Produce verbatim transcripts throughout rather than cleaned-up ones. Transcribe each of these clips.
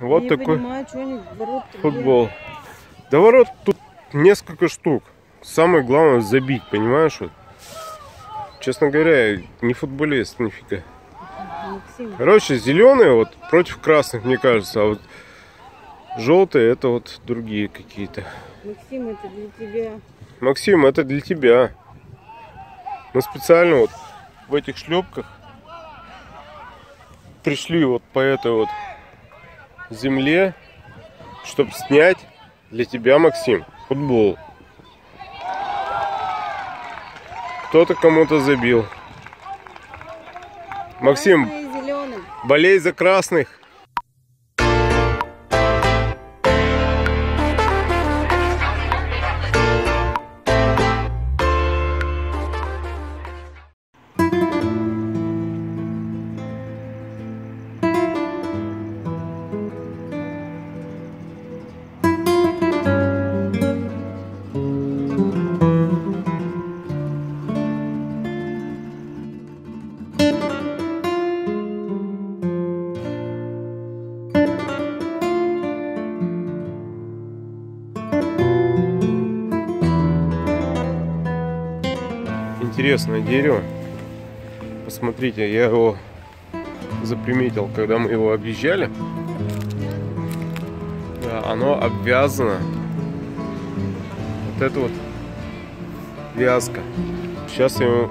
Вот такой футбол. Да ворот тут несколько штук. Самое главное забить, понимаешь? Вот. Честно говоря, не футболист, нифига. Короче, зеленые вот против красных, мне кажется, а вот желтые это вот другие какие-то. Максим, это для тебя. Максим, это для тебя. Мы специально вот в этих шлепках пришли вот по этой вот земле, чтобы снять для тебя, Максим, футбол. Кто-то кому-то забил. Максим, болей за красных. Интересное дерево, посмотрите, я его заприметил, когда мы его объезжали. Да, оно обвязано, вот это вот вязка. Сейчас я,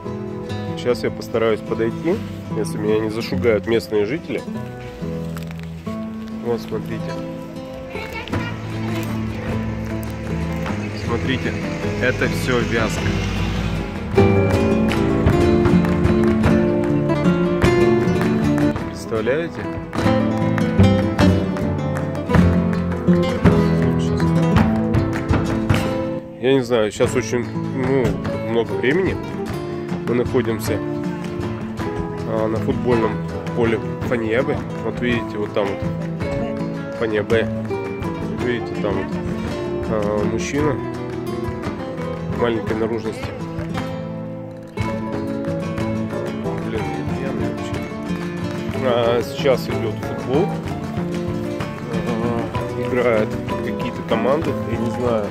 сейчас я постараюсь подойти, если меня не зашугают местные жители. Вот, смотрите, смотрите, это все вязка. Представляете? Я не знаю, сейчас очень ну, много времени. Мы находимся а, на футбольном поле Фаньябы. Вот видите, вот там вот Фаньябе. Видите, там вот а, мужчина маленькой наружности. Сейчас идет футбол, играют какие-то команды, я не знаю.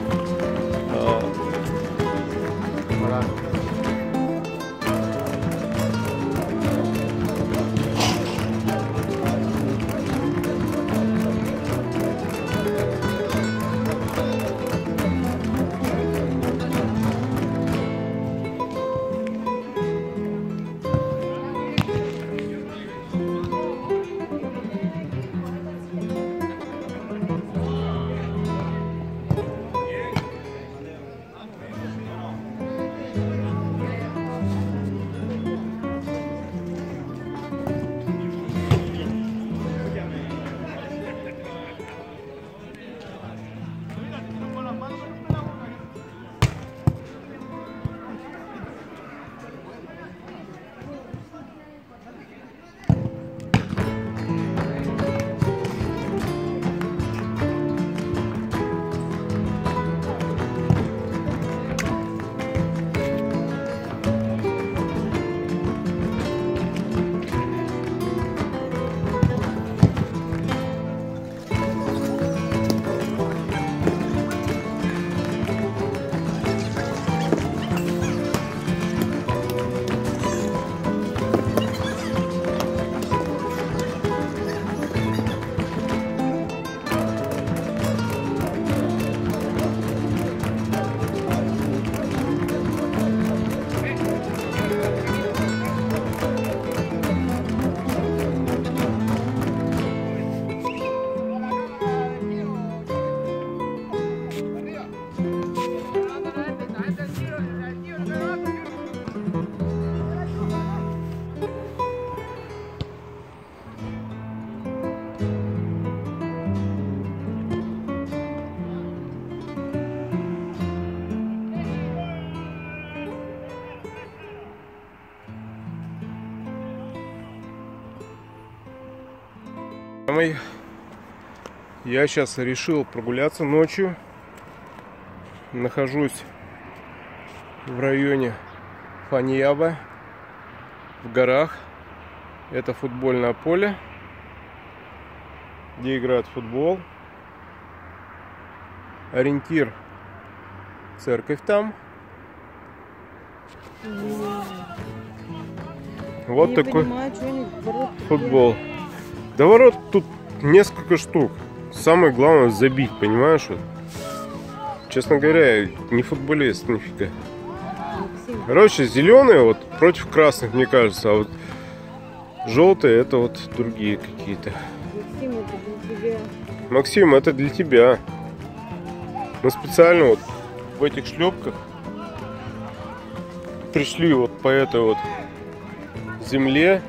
Я сейчас решил прогуляться ночью. Нахожусь в районе Фаньяба, в горах. Это футбольное поле. где играют в футбол. Ориентир — церковь там. Вот такой футбол. Да ворот тут несколько штук. Самое главное — забить, понимаешь? Вот. Честно говоря, не футболист нифига. Короче, зеленые вот против красных, мне кажется, а вот желтые — это вот другие какие-то. Максим, это для тебя. Максим, это для тебя. Мы специально вот в этих шлепках пришли вот по этой вот земле,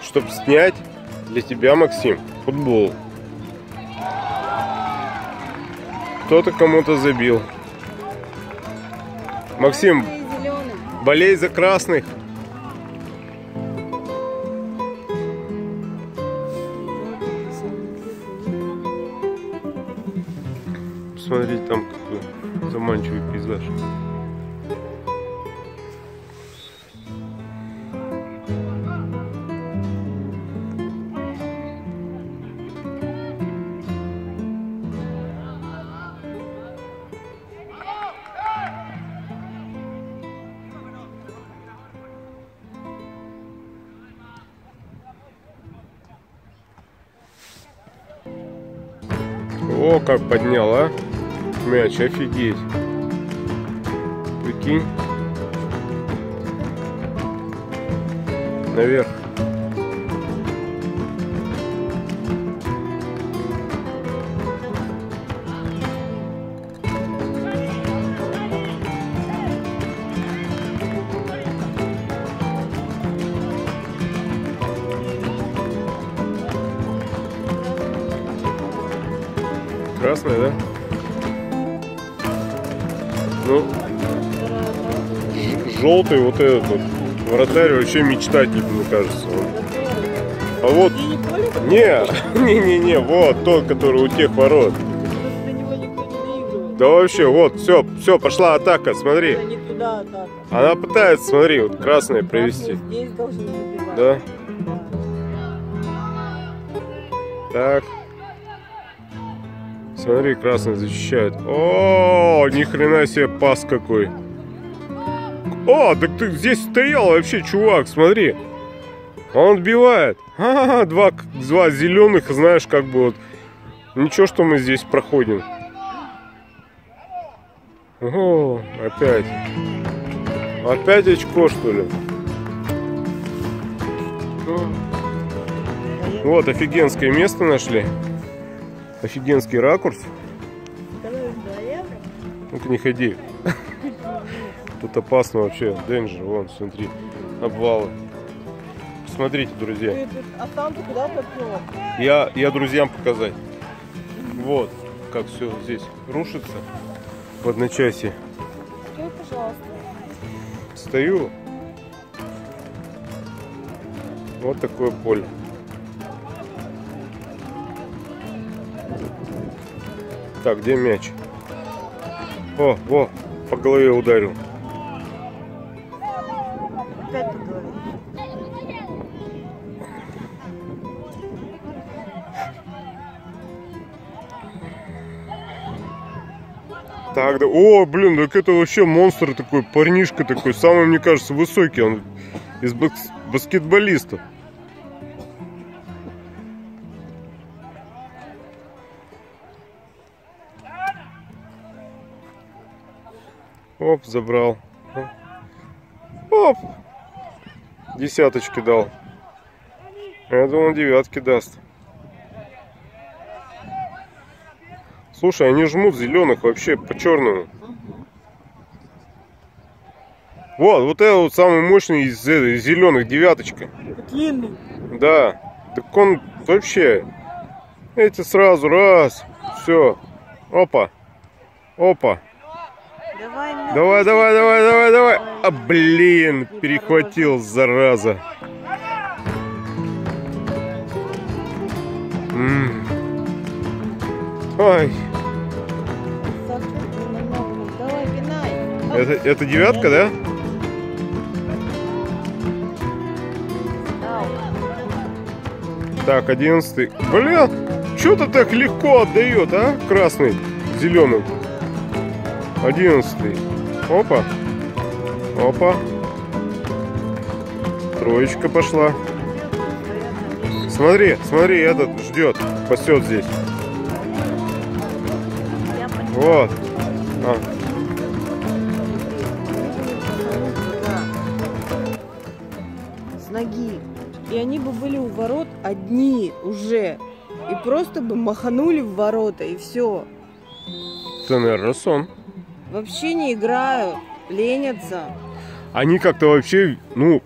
чтобы снять для тебя, Максим, футбол. Кто-то кому-то забил. Максим, болей за красных. Смотрите, там какой заманчивый пейзаж. О, как поднял, а? Мяч, офигеть. Прикинь. Наверх. Красная, да? Ну, желтый вот этот вот вратарь вообще мечтатель, мне кажется. А вот, не, не, не, не, вот тот, который у тех ворот. Да вообще, вот, все, все, пошла атака, смотри. Она пытается, смотри, вот красное провести. Да. Так. Смотри, красный защищает. О, ни хрена себе пас какой. О, так ты здесь стоял вообще, чувак, смотри. Он отбивает. А, два, два зеленых, знаешь, как бы вот. Ничего, что мы здесь проходим. О, опять. Опять очко, что ли? Вот, офигенское место нашли. Офигенский ракурс. Ну-ка не ходи. Тут опасно вообще. Денджер, вон, смотри. Обвалы. Посмотрите, друзья. Я, я друзьям показать. Вот, как все здесь рушится в одночасье. Стою. Вот такое поле. Так, где мяч? О, о, по голове ударил. Опять по голове. Так, да, о, блин, так это вообще монстр такой, парнишка такой, самый, мне кажется, высокий, он из бас- баскетболистов. Оп, забрал. Оп! Десяточки дал. Я думал, девятки даст. Слушай, они жмут зеленых вообще по-черному. Вот, вот это вот самый мощный из зеленых, девяточка. Длинный. Да. Так он вообще. Эти сразу раз. Все. Опа. Опа. Давай, давай, давай, давай, давай. А, блин, перехватил, зараза. М-м. Ой. Это, это девятка, да? Так, одиннадцатый. Блин, что-то так легко отдает, а? Красный, зеленый. Одиннадцатый. Опа. Опа. Троечка пошла. Смотри, смотри, этот ждет. Пасет здесь. Вот. А. С ноги. И они бы были у ворот одни уже. И просто бы маханули в ворота, и все. Это, наверное, сон. Вообще не играю. Ленятся. Они как-то вообще, ну...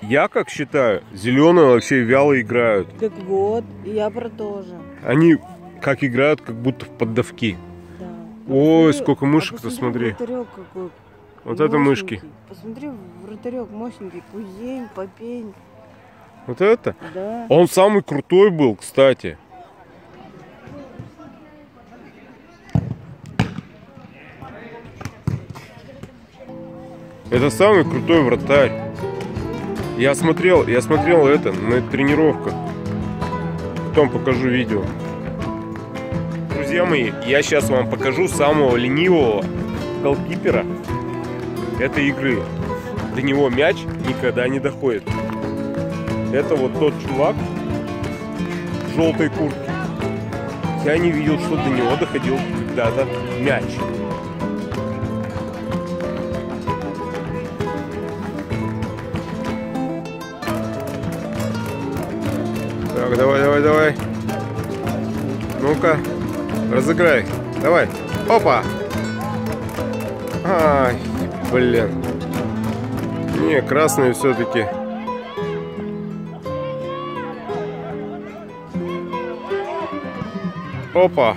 Я как считаю, зеленые вообще вяло играют. Так вот, и я про то же. Они как играют, как будто в поддавки. Да. Ой, посмотри, сколько мышек-то, а смотри. Какой вот мощненький. Это мышки. Посмотри, вратарек мощненький, кузень, попень. Вот это? Да. Он самый крутой был, кстати. Это самый крутой вратарь. Я смотрел, я смотрел это на тренировках. Потом покажу видео. Друзья мои, я сейчас вам покажу самого ленивого голкипера этой игры. До него мяч никогда не доходит. Это вот тот чувак в желтой куртке. Я не видел, что до него доходил когда-то мяч. Так, давай, давай, давай. Ну-ка, разыграй. Давай. Опа! Ай, блин. Не, красные все-таки. Опа!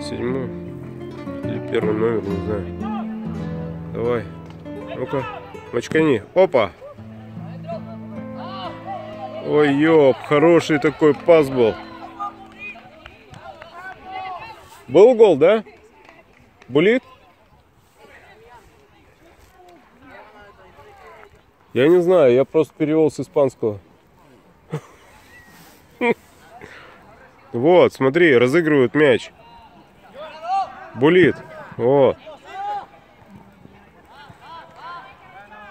Седьмой. Первый номер, не знаю. Давай. Ну-ка. Мочкани. Опа. Ой, ёп. Хороший такой пас был. Был гол, да? Булит? Я не знаю. Я просто перевел с испанского. Вот, смотри. Разыгрывают мяч. Булит. Вот.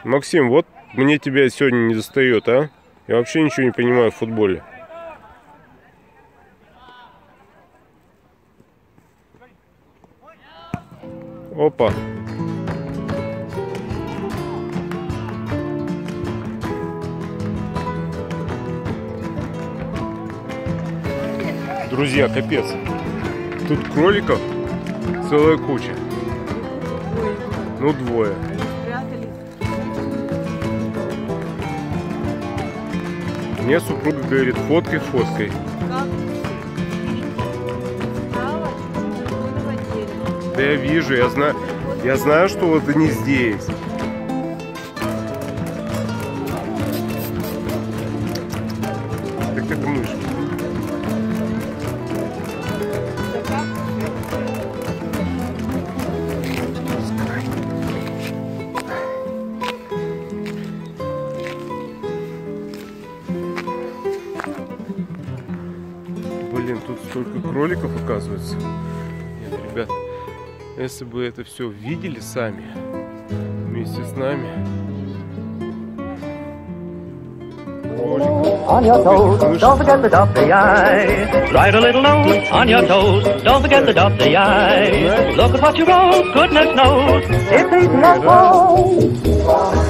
Максим, вот мне тебя сегодня не достает, а? Я вообще ничего не понимаю в футболе. Опа. Друзья, капец. Тут кроликов целая куча. Ну, двое. Мне супруга говорит, фоткай, фоткай. Да я вижу, я знаю, я знаю, что вот они здесь. Так это мышка. Тут столько кроликов, оказывается. Нет, ребят, если бы это все видели сами вместе с нами. Кроликов.